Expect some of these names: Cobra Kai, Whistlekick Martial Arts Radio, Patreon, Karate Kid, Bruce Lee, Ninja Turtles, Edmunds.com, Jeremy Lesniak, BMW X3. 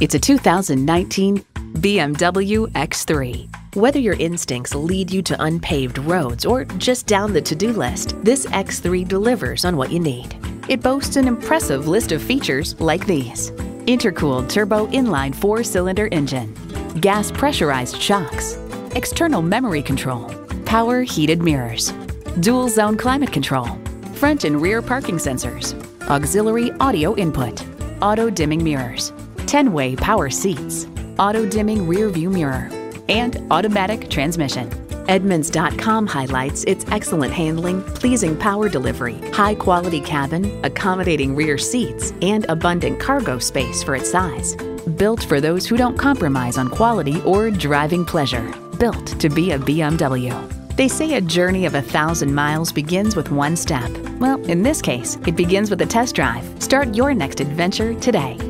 It's a 2019 BMW X3. Whether your instincts lead you to unpaved roads or just down the to-do list, this X3 delivers on what you need. It boasts an impressive list of features like these: intercooled turbo inline 4-cylinder engine, gas pressurized shocks, external memory control, power heated mirrors, dual zone climate control, front and rear parking sensors, auxiliary audio input, auto dimming mirrors, 10-way power seats, auto dimming rear view mirror, and automatic transmission. Edmunds.com highlights its excellent handling, pleasing power delivery, high-quality cabin, accommodating rear seats, and abundant cargo space for its size. Built for those who don't compromise on quality or driving pleasure. Built to be a BMW. They say a journey of 1,000 miles begins with one step. Well, in this case, it begins with a test drive. Start your next adventure today.